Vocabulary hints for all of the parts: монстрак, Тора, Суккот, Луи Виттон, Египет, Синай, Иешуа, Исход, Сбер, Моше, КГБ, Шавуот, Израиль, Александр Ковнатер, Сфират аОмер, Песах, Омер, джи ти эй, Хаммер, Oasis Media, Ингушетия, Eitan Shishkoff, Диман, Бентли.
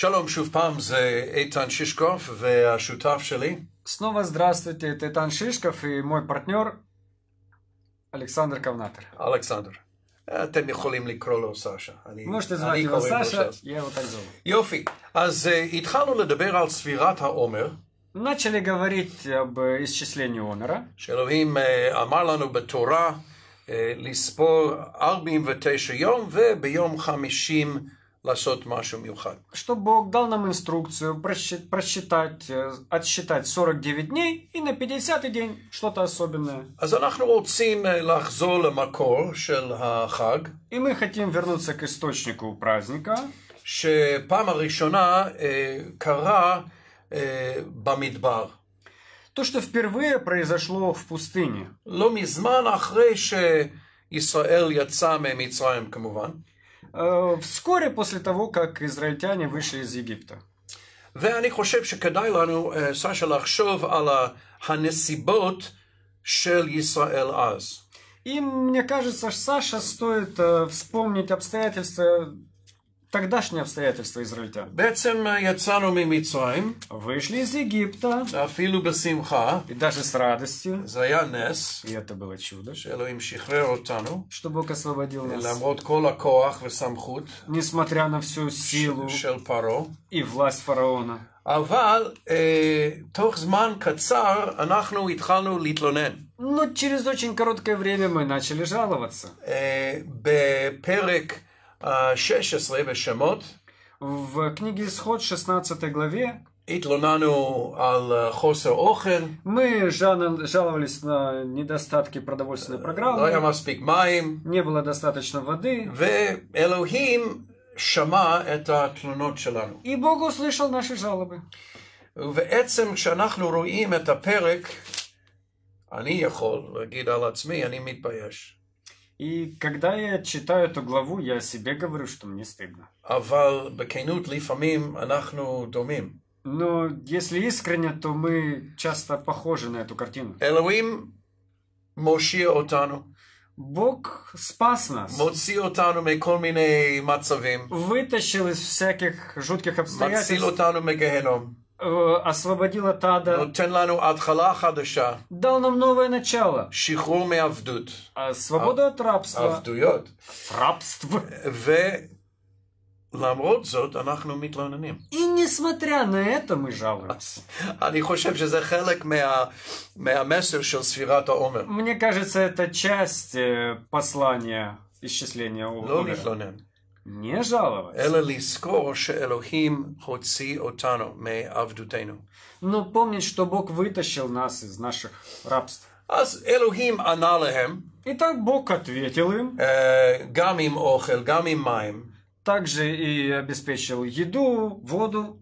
Shalom shuv pam, זה Eitan Shishkoff והשותף שלי. Снова здравствуйте, это Eitan Shishkoff и мой партнер Александр Ковнатер. Александр. אתם יכולים לקרוא לו סשה. Можете звать его Саша, я его так зову. יופי. אז התחלנו לדבר על ספירת העומר. Начали говорить об исчислении Омера. שאלוהים אמר לנו בתורה לספור 49 יום וביום 50 לעשות משהו מיוחד. Что Бог дал нам инструкцию отсчитать 49 дней и на 50-й день что-то особенное. אז אנחנו רוצים לחזור למקור של החג. И мы хотим вернуться к источнику праздника. שפעם הראשונה קרה במדבר. То, что впервые произошло в пустыне. לא מזמן אחרי שישראל יצא ממצרים כמובן. Вскоре после того, как израильтяне вышли из Египта. ואני חושב שכדאי לנו, סשה, לחשוב על הנסיבות של ישראל אז. И мне кажется, Саша, стоит вспомнить обстоятельства, тогдашние обстоятельства израильтян. בעצם יצאנו ממצרים. Вышли из Египта. אפילו בשמחה. И даже с радостью. זה היה נס. И это было чудо. שאלוהים שחרר אותנו. Что Бог освободил нас. למרות כל הכוח וסמכות. Несмотря на всю силу. של פרעה. И власть фараона. אבל תוך זמן קצר אנחנו התחלנו להתלונן. Но через очень короткое время мы начали жаловаться. בפרק 16 בשמות. В книге Исход 16 главе. התלוננו על חוסר אוכל. Мы жаловались на недостатки продовольственной программы. לא היה מספיק מים. Не было достаточно воды. ואלוהים שמע את התלונות שלנו. И Бог услышал наши жалобы. ובעצם כשאנחנו רואים את הפרק, אני יכול להגיד על עצמי, אני מתבייש. И когда я читаю эту главу, я себе говорю, что мне стыдно. Но если искренне, то мы часто похожи на эту картину. Бог спас нас. Вытащил из всяких жутких обстоятельств. Освободил от ада. Дал нам новое начало. Свободу от рабства. И несмотря на это мы жалуемся. Мне кажется, это часть послания исчисления Омера. Не жаловаться. Но помнить, что Бог вытащил нас из наших рабств. Итак, Бог ответил им. Также и обеспечил еду, воду.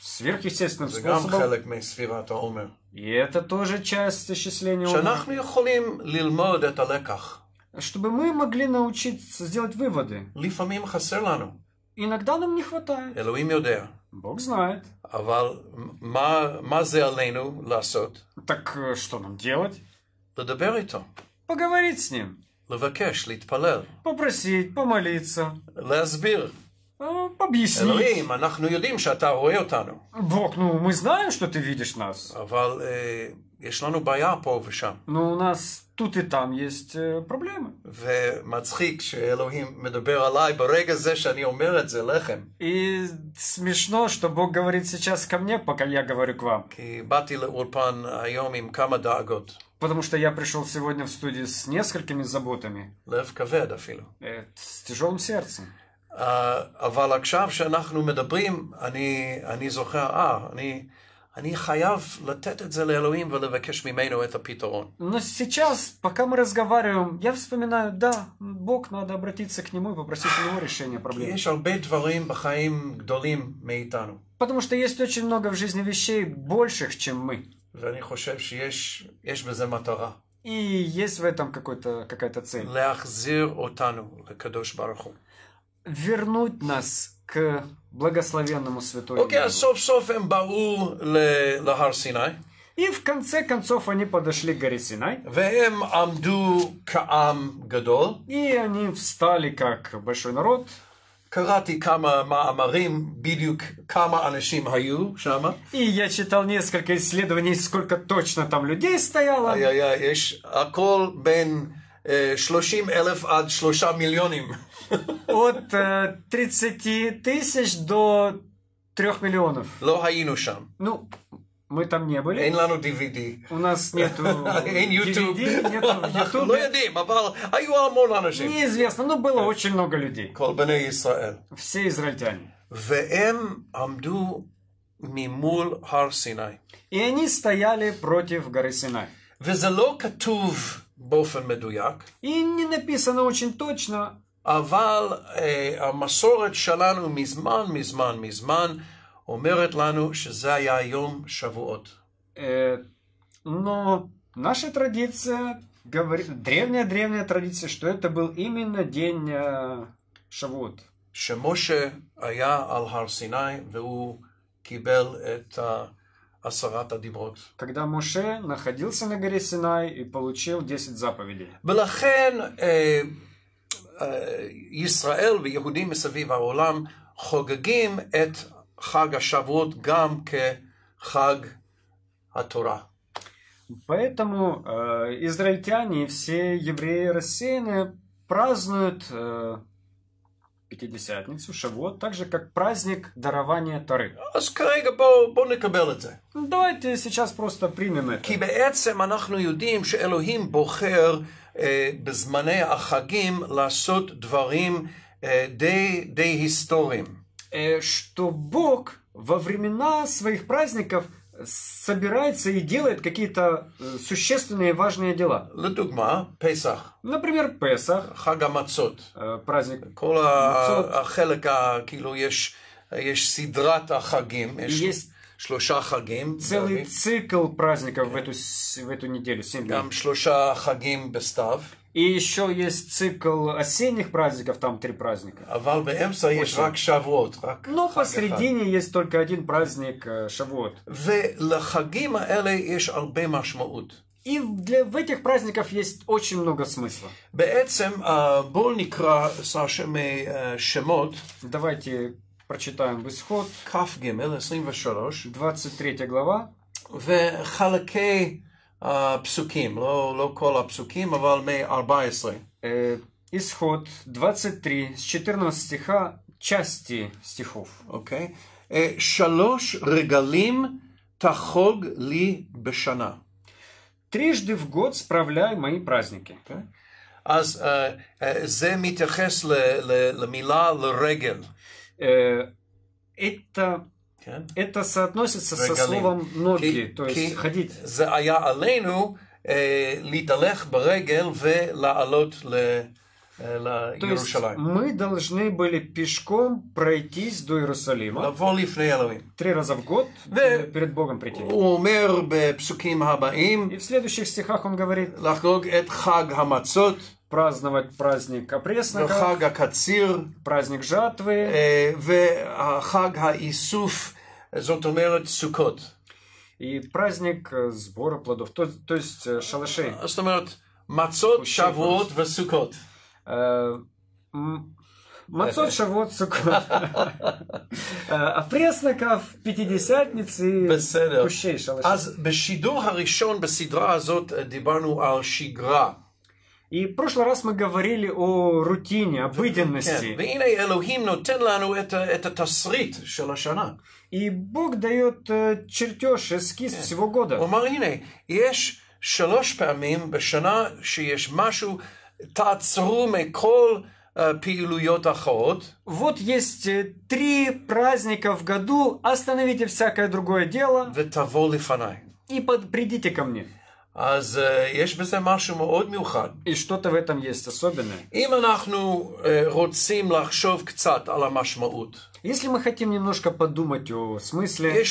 Сверхъестественным способом. И это тоже часть исчисления Омера. Чтобы мы могли научиться сделать выводы. Иногда нам не хватает. Бог знает. Так что нам делать? Поговорить с Ним. Попросить, помолиться. Объяснить. Бог, мы знаем, что Ты видишь нас. Но у нас тут и там есть проблемы. И смешно, что Бог говорит сейчас ко мне, пока я говорю к вам. Потому что я пришел сегодня в студию с несколькими заботами. С тяжелым сердцем. Но сейчас, пока мы разговариваем, я вспоминаю, да, Бог, надо обратиться к Нему и попросить у Него решения проблемы. Потому что есть очень много в жизни вещей больших, чем мы. И есть в этом какая-то цель. Вернуть нас к благословенному святому. И в конце концов они подошли к горе Синай. И они встали как большой народ. Карати кама маамарим, бидюк кама анашим хаю шама. И я читал несколько исследований, сколько точно там людей стояло. Ай-яй-яй, еш акол бен 30,000 ад 3 миллионим. От 30 000 до 3 миллионов. Ло хаину шам. Ну, мы там не были. У нас нету DVD, нету YouTube. Неизвестно, но было очень много людей. Все израильтяне. И они стояли против горы Синай. И не написано очень точно. Но наша традиция, древняя традиция, что это был именно день Шавуот. Когда Моше находился на горе Синай и получил 10 заповедей. Израиль и иудеи מסביב העולם חוגגים את חג השבועות גם כחג התורה. Поэтому израильтяне и все евреи рассеянные празднуют Пятидесятницу, Шавуот, так же как праздник дарования Торы. Давайте сейчас просто примем это. Что Бог во времена своих праздников собирается и делает какие-то существенные важные дела. Например, Песах, праздник Мацот. Целый цикл праздников в эту неделю, 7 дней. И еще есть цикл осенних праздников, там 3 праздника. Но посредине есть только один праздник Шавуот. И в этих праздниках есть очень много смысла. Давайте прочитаем в Исход, 23 глава. Исход 23, с 14 стиха, части стихов. Трижды в год справляй мои праздники. Аз зе митехес лемила лрегель. Это соотносится со словом ноги, то есть ходить. То есть мы должны были пешком пройтись до Иерусалима 3 раза в год, перед Богом прийти. И в следующих стихах он говорит: праздновать праздник опресноков, праздник жатвы и праздник сбора плодов, то есть шалашей. Мацот, Шавуот, Суккот. Опресноков, Пятидесятницы, кущей, шалашей. И в прошлый раз мы говорили о рутине, обыденности. И Бог дает чертеж, эскиз всего года. Вот есть 3 праздника в году, остановите всякое другое дело и придите ко мне. И что-то в этом есть особенное. Если мы хотим немножко подумать о смысле,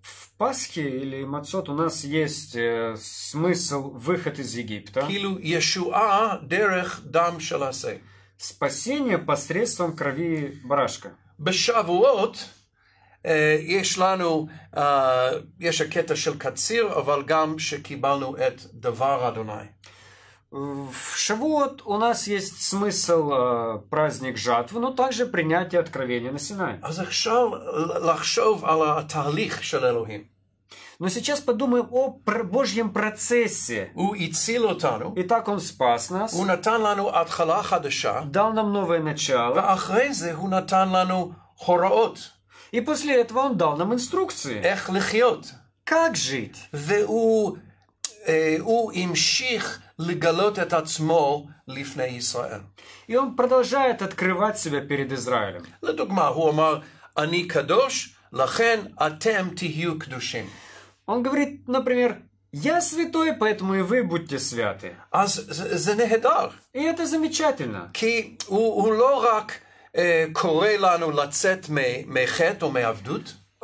в Пасхе или Мацот у нас есть смысл выход из Египта. Спасение посредством крови барашка. В Шавуот у нас есть смысл праздник жатвы, но также принятие откровения на Синае. Но сейчас подумаем о Божьем процессе. Итак, Он спас нас, дал нам новое начало, и после этого Он дал нам инструкции, как жить. И он продолжает открывать себя перед Израилем. Он говорит, например, «Я святой, поэтому и вы будьте святы». И это замечательно.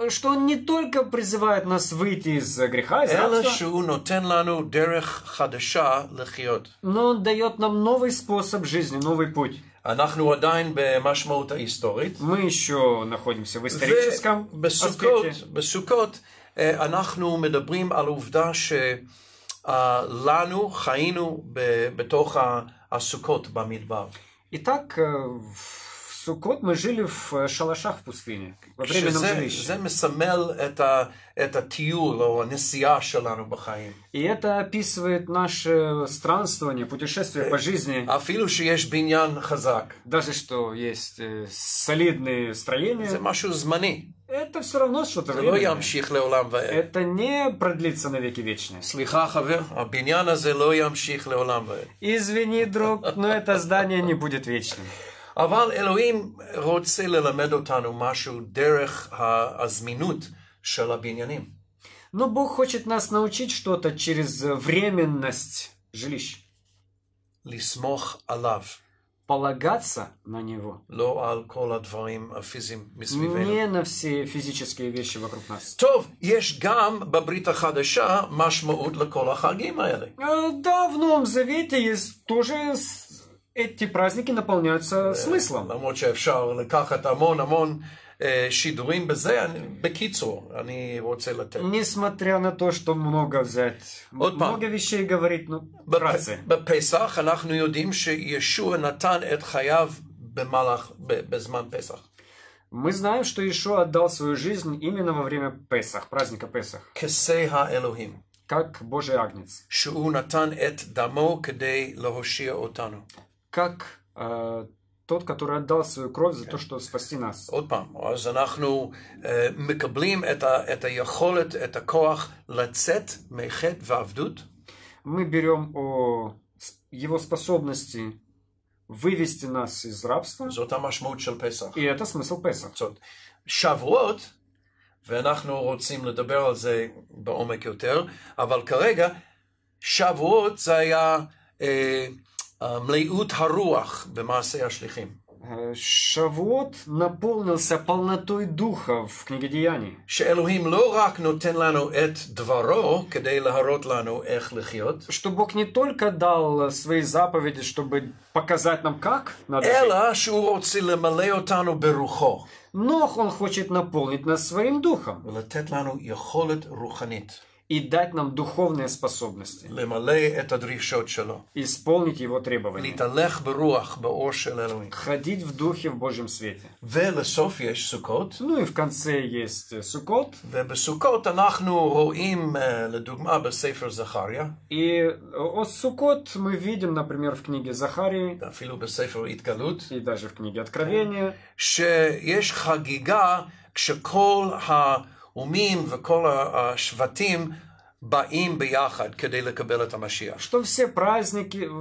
Что Он не только призывает нас выйти из греха, из рабства, но Он дает нам новый способ жизни, новый путь. Мы еще находимся в историческом аспекте. Итак, Суккот мы жили в шалашах в пустыне, во временном жилище. И это описывает наше странствование, путешествие по жизни. Даже что есть солидные строения, это все равно что-то временное. Это не продлится навеки вечные. Извини, друг, но это здание не будет вечным. אבל אלוהים רוצה ללמד אותנו משהו דרך הזמינות של הבניינים. Но Бог хочет нас научить что-то через временность жилищ. לסמוך עליו. Полагаться на него. לא על כל הדברים הפיזיים מסביבנו. Не на все физические вещи вокруг нас. טוב, יש גם בברית החדשה משמעות לכל החגים האלה. Да, в Новом Завете есть тоже... Эти праздники наполняются смыслом. Несмотря на то, что много взять, много вещей говорить, но вкратце. Мы знаем, что Иешуа отдал свою жизнь именно во время Песах, праздника Песах. Как Божий Агнец. Как тот, который отдал свою кровь за то, что спасти нас. Мы берем о его способности вывести нас из рабства. И это смысл Песах. Шавуот. ואנחנו רוצים לדבר על זה בעומק יותר, אבל כרגע שבועות זה היה מלאות הרוח במעשה השליחים. שבועות наполнился полнотой духа в книге Деяний. שאלוהים לא רק נותן לנו את דברו כדי להראות לנו איך לחיות. Что Бог не только дал свои заповеди, чтобы показать нам как надо жить. אלא שהוא רוצה למלא אותנו ברוחו. Но Он хочет наполнить нас своим духом и дать нам духовные способности, исполнить Его требования, ходить в духе в Божьем свете. Ну и в конце есть Суккот. И о Суккот мы видим, например, в книге Захарии и даже в книге Откровения, что все праздники, в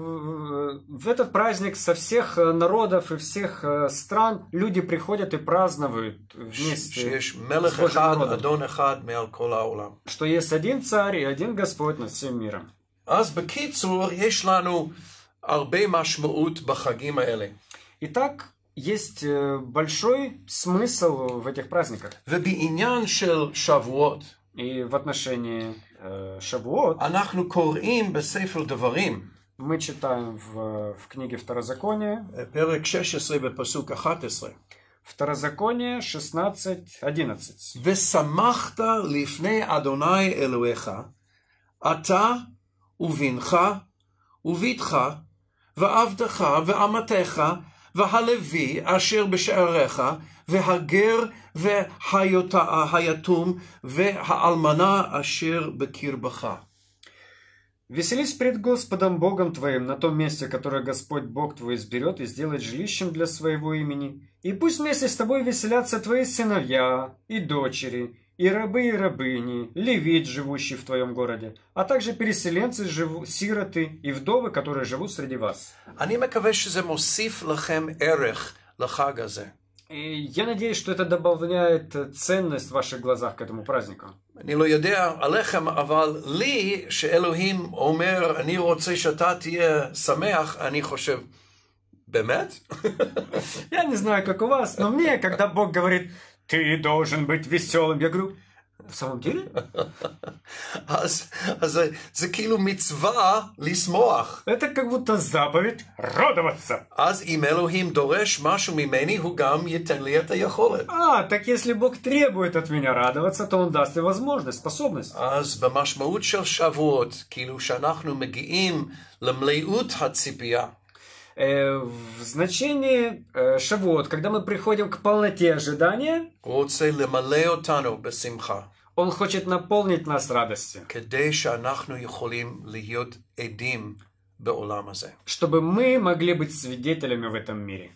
этот праздник со всех народов и всех стран люди приходят и празднуют вместе с Божьим народом, что есть один царь и один Господь над всем миром. Итак, есть большой смысл в этих праздниках. И в отношении Шавуот мы читаем в книге Второзакония, Второзаконие 16:11. וביתך, ועבדך, ועמתך, והלוי אשר בשעריך, והגר והיתום, והאלמנה אשר בקרבך. Веселись пред Господом Богом твоим на том месте, которое Господь Бог твой изберет и сделает жилищем для своего имени. И пусть вместе с тобой веселятся твои сыновья и дочери, и рабы и рабыни, левит, живущий в твоем городе, а также переселенцы, сироты и вдовы, которые живут среди вас. Я надеюсь, что это добавляет ценность в ваших глазах к этому празднику. אני לא יודע עליכם, אבל לי שאלוהים אומר, אני רוצה שאתה תהיה שמח, אני חושב, באמת? Я не знаю, как у вас, но мне, когда Бог говорит, ты должен быть веселым, я говорю, в самом деле? זה כאילו מצווה לשמוח. Это как будто заповедь радоваться. אז אם אלוהים דורש משהו ממני, הוא גם ייתן לי את היכולת. Так если Бог требует от меня радоваться, то Он даст мне возможность, способность. אז במשמעות של שבועות, כאילו שאנחנו מגיעים למלאות הציפייה. В значении Шавуот, когда мы приходим к полноте ожидания, Он хочет наполнить нас радостью, чтобы мы могли быть свидетелями в этом мире.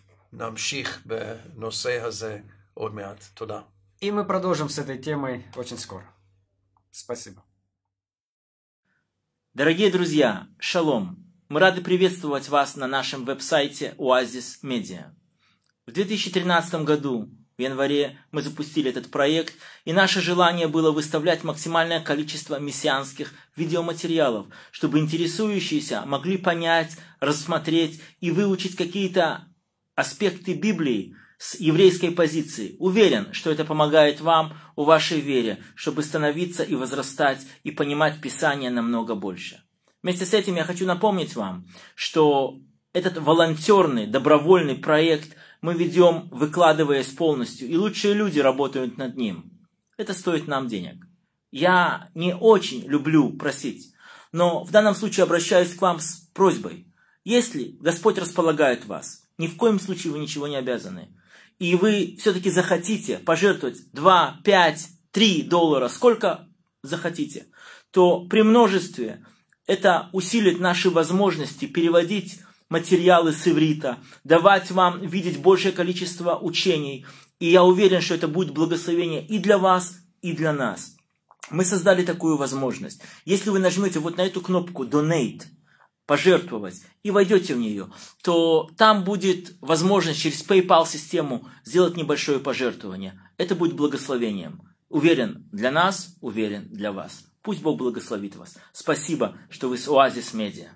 И мы продолжим с этой темой очень скоро. Спасибо. Дорогие друзья, шалом! Мы рады приветствовать вас на нашем веб-сайте Oasis Media. В 2013 году, в январе, мы запустили этот проект, и наше желание было выставлять максимальное количество мессианских видеоматериалов, чтобы интересующиеся могли понять, рассмотреть и выучить какие-то аспекты Библии с еврейской позиции. Уверен, что это помогает вам в вашей вере, чтобы становиться и возрастать, и понимать Писание намного больше. Вместе с этим я хочу напомнить вам, что этот волонтерный, добровольный проект мы ведем, выкладываясь полностью, и лучшие люди работают над ним. Это стоит нам денег. Я не очень люблю просить, но в данном случае обращаюсь к вам с просьбой. Если Господь располагает вас, ни в коем случае вы ничего не обязаны, и вы все-таки захотите пожертвовать 2, 5, 3 доллара, сколько захотите, то при множестве это усилит наши возможности переводить материалы с иврита, давать вам видеть большее количество учений. И я уверен, что это будет благословение и для вас, и для нас. Мы создали такую возможность. Если вы нажмете вот на эту кнопку «Donate», «Пожертвовать» и войдете в нее, то там будет возможность через PayPal-систему сделать небольшое пожертвование. Это будет благословением. Уверен для нас, уверен для вас. Пусть Бог благословит вас. Спасибо, что вы с Oasis Media.